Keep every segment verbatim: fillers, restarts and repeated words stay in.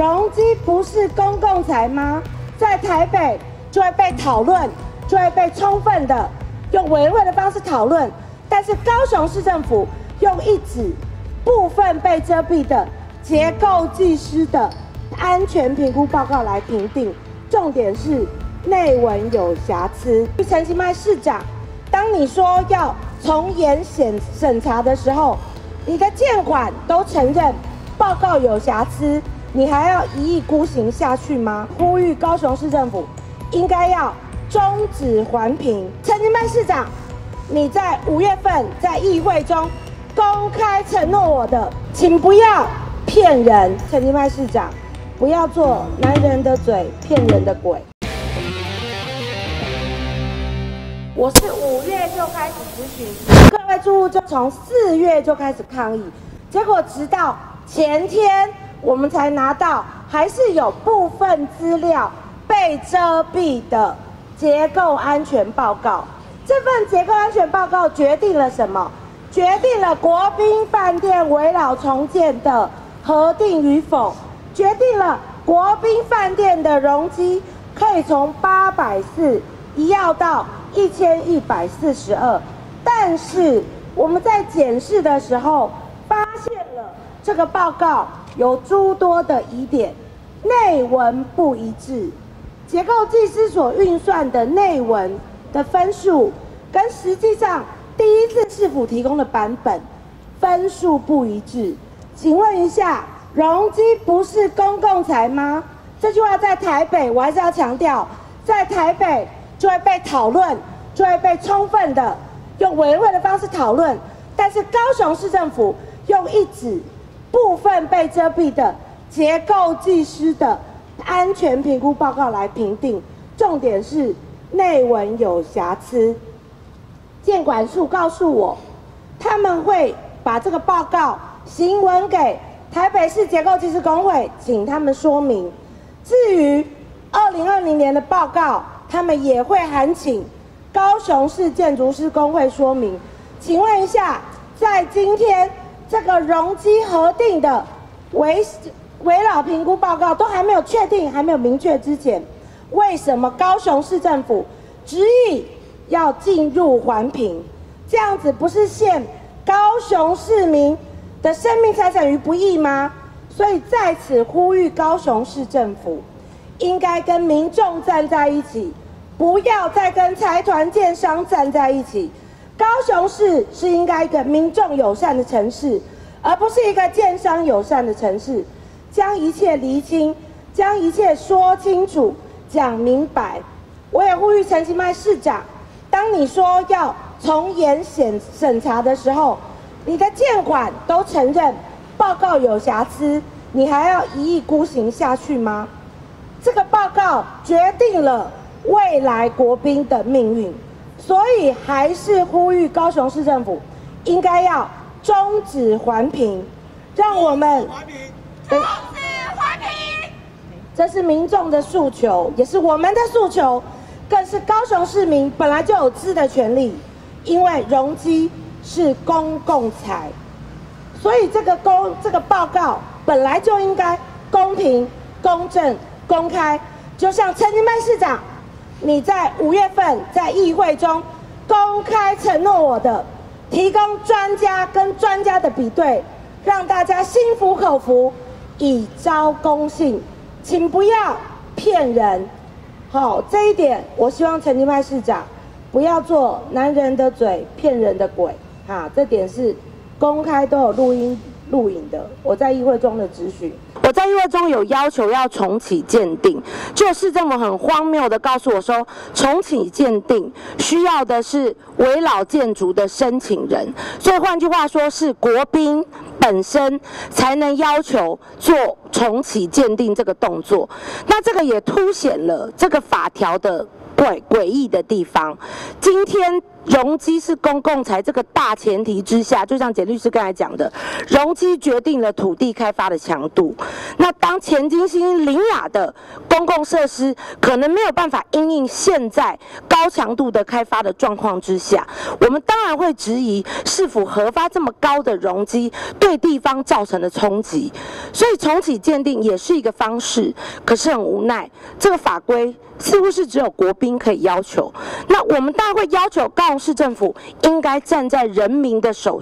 容积不是公共财吗？在台北就会被讨论，就会被充分的用委员会的方式讨论。但是高雄市政府用一纸部分被遮蔽的结构技师的安全评估报告来评定，重点是内文有瑕疵。陈其迈市长，当你说要从严审审查的时候，你的建管都承认报告有瑕疵，你还要一意孤行下去吗？呼吁高雄市政府应该要终止环评。陈其迈市长，你在五月份在议会中公开承诺我的，请不要骗人。陈其迈市长，不要做男人的嘴骗人的鬼。我是五月就开始咨询，各位住户就从四月就开始抗议，结果直到前天我们才拿到，还是有部分资料被遮蔽的结构安全报告。这份结构安全报告决定了什么？决定了国宾饭店围绕重建的核定与否，决定了国宾饭店的容积可以从八百四一跃到一千一百四十二，但是我们在检视的时候发现了这个报告有诸多的疑点，内文不一致，结构技师所运算的内文的分数跟实际上第一次市府提供的版本分数不一致。请问一下，容积不是公共财吗？这句话在台北，我还是要强调，在台北就会被讨论，就会被充分的用委员会的方式讨论。但是高雄市政府用一纸部分被遮蔽的结构技师的安全评估报告来评定，重点是内文有瑕疵。建管处告诉我，他们会把这个报告行文给台北市结构技师工会，请他们说明。至于二零二零年的报告，他们也会函请高雄市建筑师工会说明。请问一下，在今天这个容积核定的围围绕评估报告都还没有确定、还没有明确之前，为什么高雄市政府执意要进入环评？这样子不是陷高雄市民的生命财产于不义吗？所以在此呼吁高雄市政府，应该跟民众站在一起，不要再跟财团建商站在一起。高雄市是应该一个民众友善的城市，而不是一个建商友善的城市。将一切厘清，将一切说清楚、讲明白。我也呼吁陈其迈市长，当你说要从严审审查的时候，你的建管都承认报告有瑕疵，你还要一意孤行下去吗？这个报告决定了未来国宾的命运，所以还是呼吁高雄市政府应该要终止环评，让我们终止环评。这是民众的诉求，也是我们的诉求，更是高雄市民本来就有知的权利，因为容积是公共财，所以这个公这个报告本来就应该公平、公正、公开。就像陈其迈市长，你在五月份在议会中公开承诺我的，提供专家跟专家的比对，让大家心服口服，以昭公信，请不要骗人。好、哦，这一点我希望陈其迈市长不要做男人的嘴骗人的鬼啊！这点是公开都有录音录影的，我在议会中的质询。我在议会中有要求要重启鉴定，就是这么很荒谬的告诉我说，重启鉴定需要的是围绕建筑的申请人，所以换句话说是国宾本身才能要求做重启鉴定这个动作。那这个也凸显了这个法条的诡诡异的地方。今天容积是公共财这个大前提之下，就像简律师刚才讲的，容积决定了土地开发的强度。那当前金星林雅的公共设施可能没有办法因应现在高强度的开发的状况之下，我们当然会质疑是否核发这么高的容积对地方造成的冲击。所以重启鉴定也是一个方式，可是很无奈，这个法规似乎是只有国宾可以要求。那我们当然会要求高雄市政府应该站在人民的手、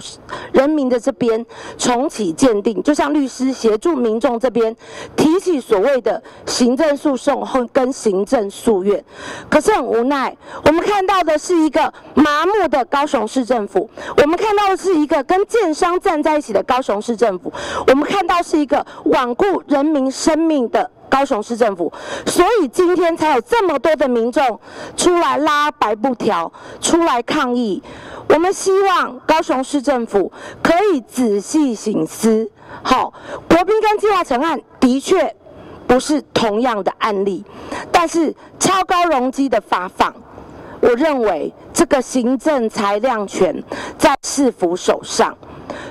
人民的这边重启鉴定，就像律师协助民众这边提起所谓的行政诉讼后跟行政诉愿。可是很无奈，我们看到的是一个麻木的高雄市政府，我们看到的是一个跟建商站在一起的高雄市政府，我们看到是一个罔顾人民生命的高雄市政府，所以今天才有这么多的民众出来拉白布条，出来抗议。我们希望高雄市政府可以仔细省思。好，国宾跟计划成案的确不是同样的案例，但是超高容积的发放，我认为这个行政裁量权在市府手上，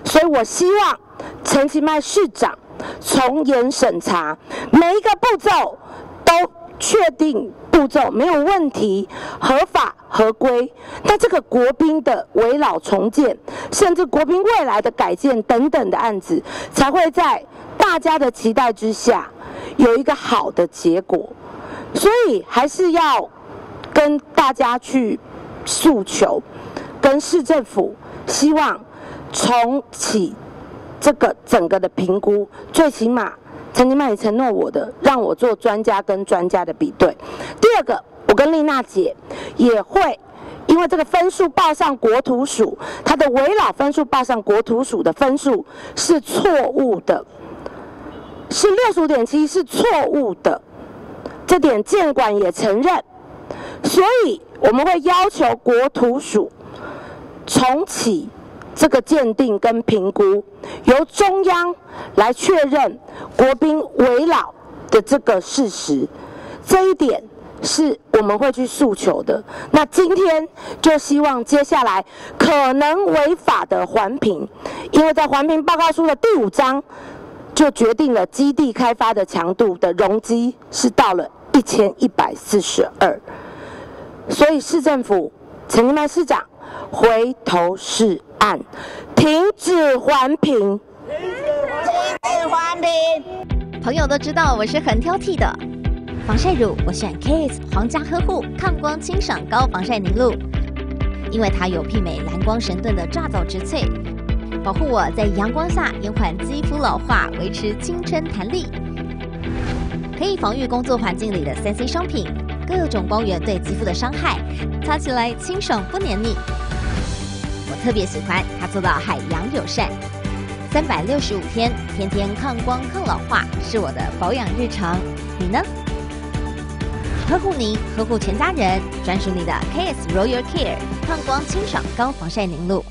所以我希望陈其迈市长从严审查，每一个步骤都确定步骤没有问题，合法合规。但这个国宾的危老重建，甚至国宾未来的改建等等的案子，才会在大家的期待之下有一个好的结果。所以还是要跟大家去诉求，跟市政府希望重启这个整个的评估，最起码陈其迈也承诺我的，让我做专家跟专家的比对。第二个，我跟丽娜姐也会因为这个分数报上国土署，它的危老分数报上国土署的分数是错误的，是六十五点七是错误的，这点建管也承认，所以我们会要求国土署重启这个鉴定跟评估，由中央来确认国宾危老的这个事实，这一点是我们会去诉求的。那今天就希望接下来可能违法的环评，因为在环评报告书的第五章就决定了基地开发的强度的容积是到了一千一百四十二，所以市政府陈其迈市长回头是岸，停止环评，停止环评。朋友都知道我是很挑剔的，防晒乳我选 Kiss 皇家呵护抗光清爽高防晒凝露，因为它有媲美蓝光神盾的抓藻植萃，保护我在阳光下延缓肌肤老化，维持青春弹力，可以防御工作环境里的三 C 商品各种光源对肌肤的伤害，擦起来清爽不黏腻。我特别喜欢它做到海洋友善，三百六十五天，天天抗光抗老化，是我的保养日常。你呢？呵护你，呵护全家人，专属你的 K S Royal Care 抗光清爽高防晒凝露。